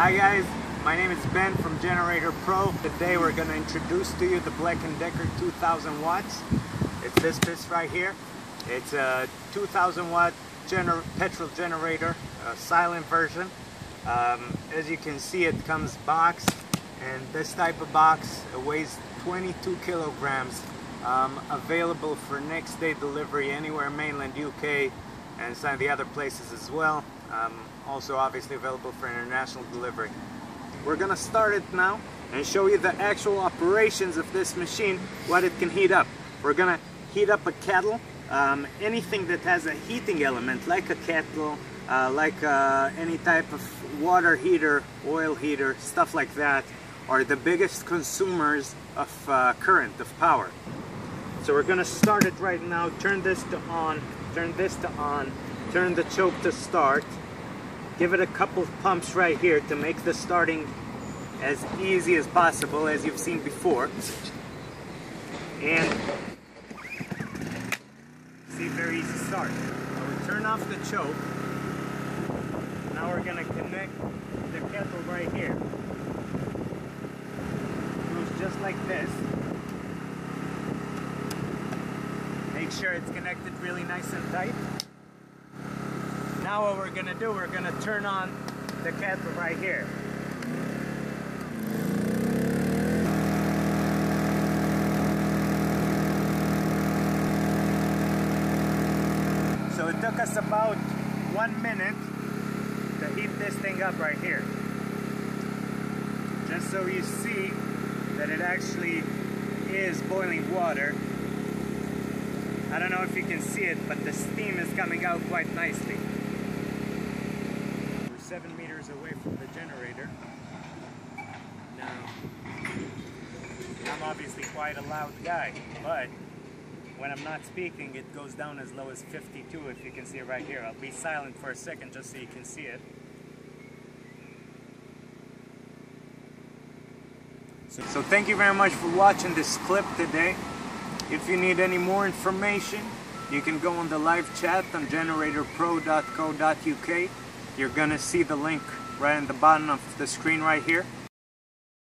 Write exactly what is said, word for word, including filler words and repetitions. Hi guys, my name is Ben from Generator Pro. Today we're going to introduce to you the Black and Decker two thousand watts. It's this piece right here. It's a two thousand watt gener petrol generator, a silent version. Um, as you can see, it comes boxed, and this type of box weighs twenty-two kilograms. Um, available for next day delivery anywhere in mainland U K and some of the other places as well. Um, also obviously available for international delivery. We're gonna start it now and show you the actual operations of this machine, what it can heat up. We're gonna heat up a kettle, um, anything that has a heating element like a kettle, uh, like uh, any type of water heater, oil heater, stuff like that, are the biggest consumers of uh, current, of power. So we're gonna start it right now. Turn this to on, turn this to on, turn the choke to start. Give it a couple of pumps right here to make the starting as easy as possible, as you've seen before. And see, very easy start. So we turn off the choke. Now we're gonna connect the kettle right here. Moves just like this. Make sure it's connected really nice and tight. Now what we're going to do, we're going to turn on the kettle right here. So it took us about one minute to heat this thing up right here. Just so you see that it actually is boiling water. I don't know if you can see it, but the steam is coming out quite nicely. We're seven meters away from the generator. Now, I'm obviously quite a loud guy, but when I'm not speaking, it goes down as low as fifty-two, if you can see it right here. I'll be silent for a second just so you can see it. So, so thank you very much for watching this clip today. If you need any more information, you can go on the live chat on generator pro dot co dot U K. You're gonna see the link right in the bottom of the screen right here.